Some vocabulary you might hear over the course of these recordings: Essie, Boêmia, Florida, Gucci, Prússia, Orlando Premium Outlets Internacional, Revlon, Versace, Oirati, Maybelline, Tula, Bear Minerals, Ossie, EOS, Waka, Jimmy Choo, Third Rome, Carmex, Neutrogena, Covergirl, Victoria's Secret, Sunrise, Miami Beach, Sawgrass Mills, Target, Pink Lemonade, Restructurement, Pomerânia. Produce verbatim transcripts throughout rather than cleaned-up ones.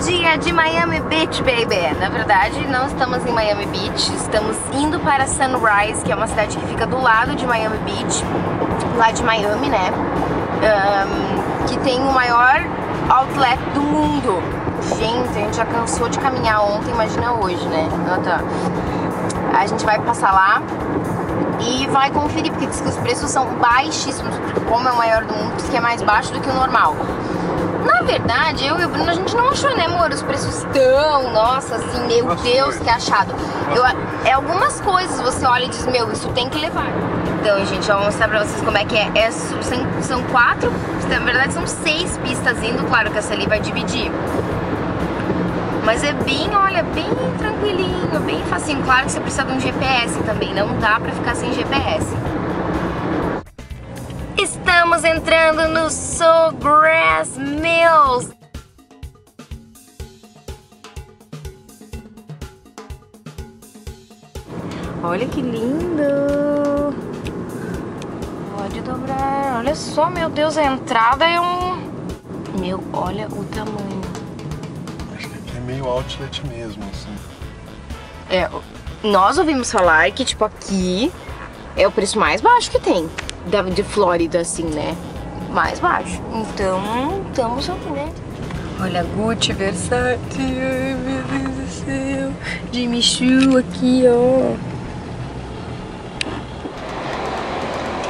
dia de Miami Beach, baby! Na verdade, não estamos em Miami Beach, estamos indo para Sunrise, que é uma cidade que fica do lado de Miami Beach, lá de Miami, né? Um, que tem o maior outlet do mundo. Gente, a gente já cansou de caminhar ontem, imagina hoje, né? A gente vai passar lá e vai conferir, porque diz que os preços são baixíssimos, porque como é o maior do mundo, diz que é mais baixo do que o normal. Na verdade, eu e o Bruno, a gente não achou, né, amor, os preços tão, nossa, assim, meu nossa, Deus, foi. que achado. Eu, é algumas coisas, você olha e diz, meu, isso tem que levar. Então, gente, eu vou mostrar pra vocês como é que é. é são quatro, na verdade são seis pistas indo, claro que essa ali vai dividir. Mas é bem, olha, bem tranquilinho, bem facinho. Claro que você precisa de um G P S também, não dá pra ficar sem G P S. Estamos entrando no Sawgrass Mills. Olha que lindo! Pode dobrar. Olha só, meu Deus, a entrada é um... Meu, olha o tamanho. Acho que aqui é meio outlet mesmo, assim. É, nós ouvimos falar que, tipo, aqui é o preço mais baixo que tem. Da, de Flórida, assim, né? Mais baixo. Então, estamos aqui, né? Olha, Gucci, Versace, ai meu Deus do céu. Jimmy Choo aqui, ó.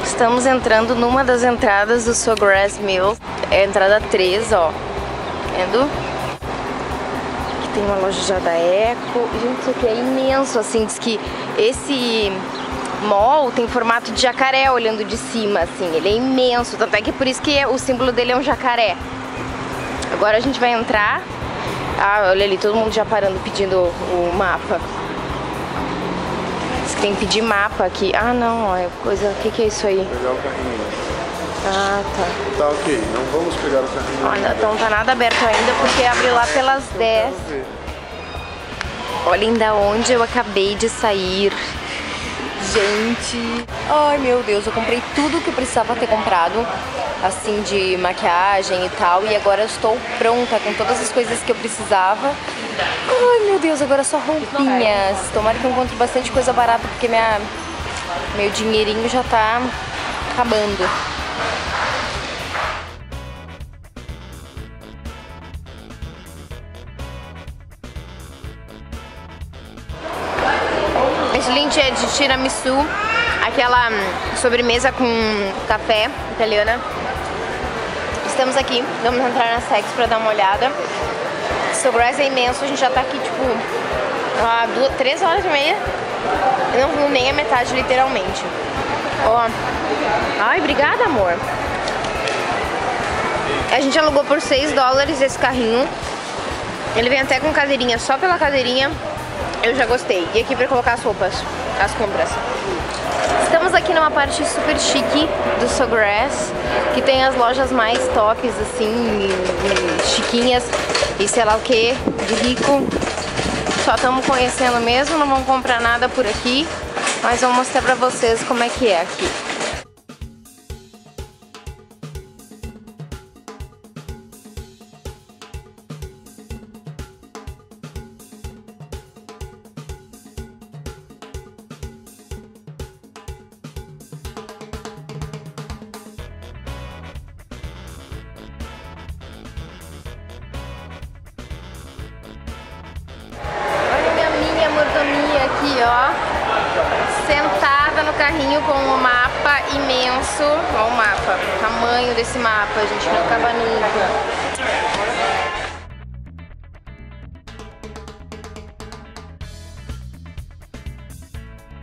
Estamos entrando numa das entradas do Sawgrass Mills. É a entrada três, ó. Vendo? Aqui tem uma loja já da Eco. Gente, isso aqui é imenso, assim. Diz que esse... mall tem formato de jacaré olhando de cima, assim, ele é imenso, tanto é que por isso que o símbolo dele é um jacaré. Agora a gente vai entrar. Ah, olha ali, todo mundo já parando pedindo o mapa. Diz que tem que pedir mapa aqui. Ah não, é coisa, o que que é isso aí? Pegar o carrinho. Ah, tá. Tá ok, não vamos pegar o carrinho. Olha, então tá nada aberto ainda porque abriu lá pelas dez. Olhem da onde eu acabei de sair. Gente, ai meu Deus, eu comprei tudo que eu precisava ter comprado, assim, de maquiagem e tal, e agora eu estou pronta com todas as coisas que eu precisava. Ai meu Deus, agora só roupinhas. Tomara que eu encontre bastante coisa barata, porque minha, meu dinheirinho já tá acabando. É de tiramisu, aquela sobremesa com café italiana. Estamos aqui, vamos entrar na Sex pra dar uma olhada. Sawgrass é imenso, a gente já tá aqui tipo há duas, três horas e meia. Eu não vi nem a metade, literalmente. Ó, ai, obrigada, amor. A gente alugou por seis dólares esse carrinho. Ele vem até com cadeirinha, só pela cadeirinha eu já gostei. E aqui pra colocar as roupas, as compras. Estamos aqui numa parte super chique do Sawgrass, que tem as lojas mais tops, assim, chiquinhas e sei lá o que, de rico. Só estamos conhecendo mesmo, não vamos comprar nada por aqui, mas vou mostrar pra vocês como é que é aqui. Sentada no carrinho com um mapa imenso. Olha o mapa, o tamanho desse mapa, a gente não acaba nunca.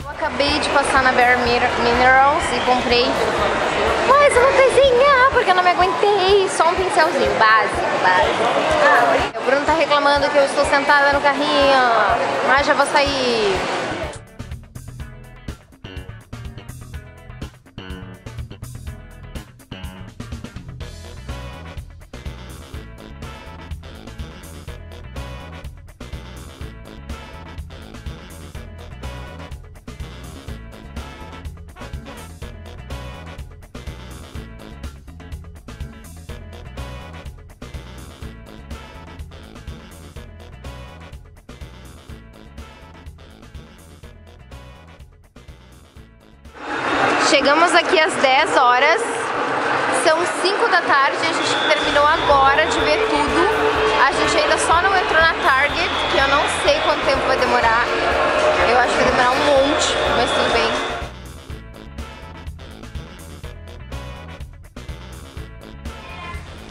Eu acabei de passar na Bear Minerals e comprei mais uma coisinha, porque eu não me aguentei. Só um pincelzinho, básico, básico. Ah, o Bruno tá reclamando que eu estou sentada no carrinho, mas já vou sair. Chegamos aqui às dez horas, são cinco da tarde, a gente terminou agora de ver tudo. A gente ainda só não entrou na Target, que eu não sei quanto tempo vai demorar. Eu acho que vai demorar um monte, mas tudo bem.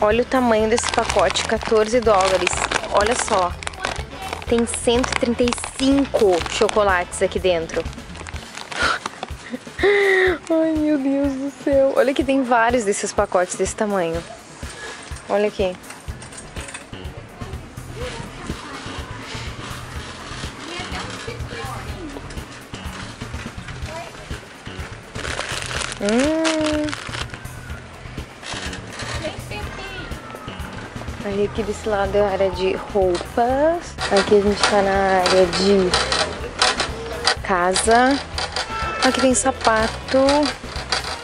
Olha o tamanho desse pacote, quatorze dólares. Olha só, tem cento e trinta e cinco chocolates aqui dentro. Ai, meu Deus do céu. Olha que tem vários desses pacotes desse tamanho. Olha aqui. Hum... Aí aqui desse lado é a área de roupas. Aqui a gente tá na área de casa. Aqui tem sapato.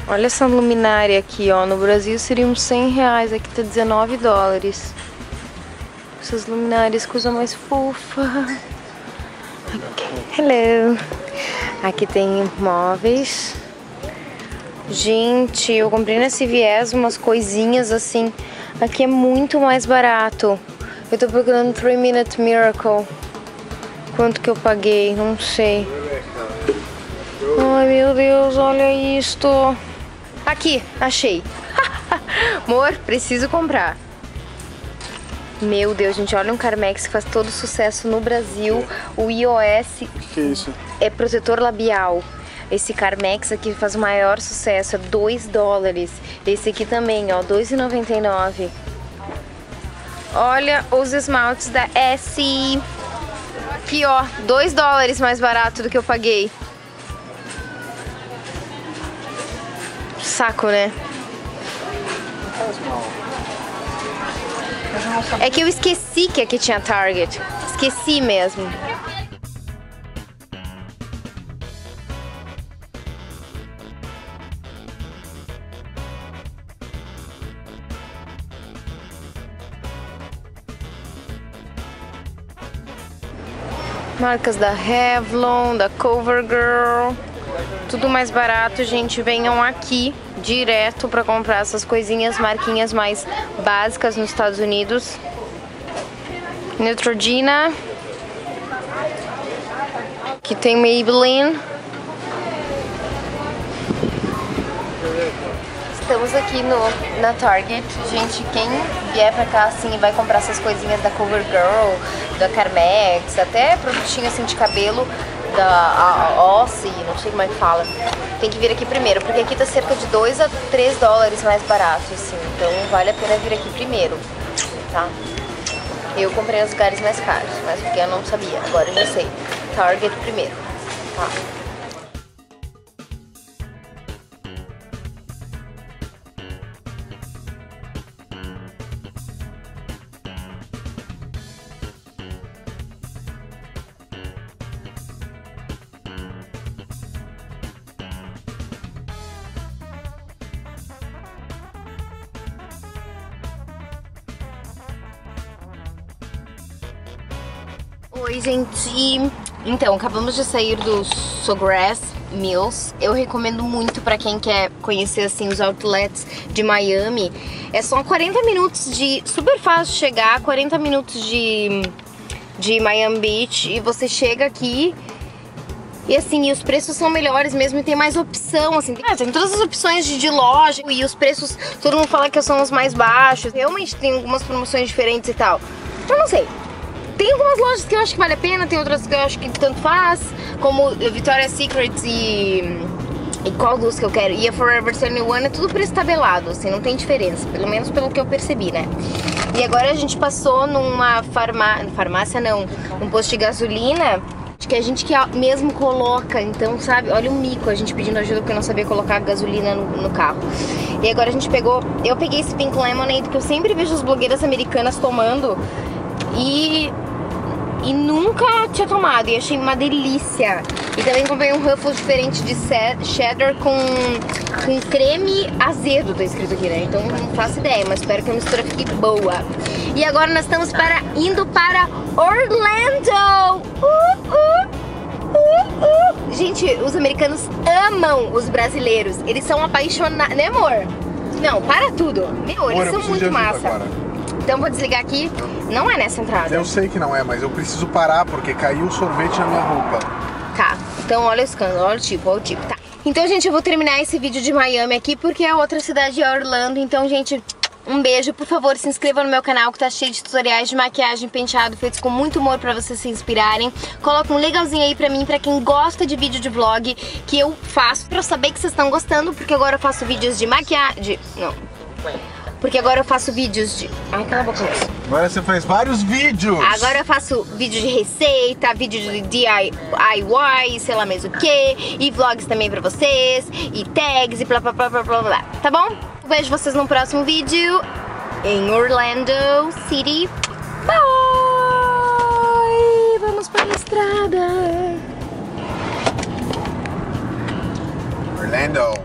Olha essa luminária aqui, ó. No Brasil seria uns cem reais. Aqui tá dezenove dólares. Essas luminárias, coisa mais fofa. Okay. Hello. Aqui tem móveis. Gente, eu comprei nesse viés umas coisinhas assim. Aqui é muito mais barato. Eu tô procurando three minute miracle. Quanto que eu paguei? Não sei. Ai, meu Deus, olha isto. Aqui, achei. Amor, preciso comprar. Meu Deus, gente, olha um Carmex que faz todo sucesso no Brasil. O E O S. O que é isso? É protetor labial. Esse Carmex aqui faz o maior sucesso, é dois dólares. Esse aqui também, ó, dois e noventa e nove. Olha os esmaltes da Essie. Aqui, ó, dois dólares mais barato do que eu paguei. Saco, né? É que eu esqueci que aqui tinha Target. Esqueci mesmo. Marcas da Revlon, da Covergirl, tudo mais barato, gente. Venham aqui direto para comprar essas coisinhas, marquinhas mais básicas nos Estados Unidos. Neutrogena, que tem Maybelline. Estamos aqui no, na Target, gente. Quem vier pra cá assim e vai comprar essas coisinhas da Covergirl, da Carmex, até produtinho assim de cabelo da Ossie, não sei como é que fala, tem que vir aqui primeiro, porque aqui tá cerca de dois a três dólares mais barato, assim, então vale a pena vir aqui primeiro, tá? Eu comprei nos lugares mais caros, mas porque eu não sabia, agora eu já sei. Target primeiro, tá? Oi, gente! Então, acabamos de sair do Sawgrass Mills. Eu recomendo muito pra quem quer conhecer, assim, os outlets de Miami. É só quarenta minutos de... super fácil chegar, quarenta minutos de, de Miami Beach. E você chega aqui e, assim, e os preços são melhores mesmo e tem mais opção, assim. Ah, tem todas as opções de, de loja e os preços... todo mundo fala que são os mais baixos. Realmente tem algumas promoções diferentes e tal. Eu não sei. Tem algumas lojas que eu acho que vale a pena, tem outras que eu acho que tanto faz, como Victoria's Secret e, e qual luz que eu quero, e a Forever twenty-one, é tudo preço tabelado, assim, não tem diferença, pelo menos pelo que eu percebi, né? E agora a gente passou numa farmá... farmácia não, um posto de gasolina, que a gente que mesmo coloca, então, sabe, olha o mico, a gente pedindo ajuda porque não sabia colocar gasolina no, no carro. E agora a gente pegou, eu peguei esse Pink Lemonade, que eu sempre vejo as blogueiras americanas tomando, e... e nunca tinha tomado, e achei uma delícia. E também comprei um Ruffles diferente de cheddar com, com creme azedo, tá escrito aqui, né? Então não faço ideia, mas espero que a mistura fique boa. E agora nós estamos para, indo para Orlando! Uh, uh, uh. uh, uh. Gente, os americanos amam os brasileiros. Eles são apaixonados, né, amor? Não, para tudo. Meu, eles são muito massa. Agora. Então vou desligar aqui, não é nessa entrada. Eu sei que não é, mas eu preciso parar porque caiu o sorvete na minha roupa. Tá, então olha o escândalo, olha o tipo, olha o tipo, tá. Então, gente, eu vou terminar esse vídeo de Miami aqui porque a outra cidade é Orlando. Então, gente, um beijo. Por favor, se inscreva no meu canal que tá cheio de tutoriais de maquiagem, penteado, feitos com muito humor pra vocês se inspirarem. Coloca um legalzinho aí pra mim, pra quem gosta de vídeo de vlog que eu faço, pra eu saber que vocês estão gostando, porque agora eu faço vídeos de maquiagem... Não, porque agora eu faço vídeos de... Ai, cala a boca. Agora você faz vários vídeos. Agora eu faço vídeo de receita, vídeo de D I Y, sei lá mais o que, e vlogs também pra vocês, e tags, e blá blá blá blá blá blá. Tá bom? Eu vejo vocês no próximo vídeo em Orlando City. Bye! Vamos pra estrada. Orlando.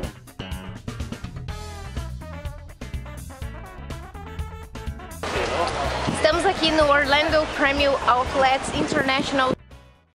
Estamos aqui no Orlando Premium Outlets Internacional.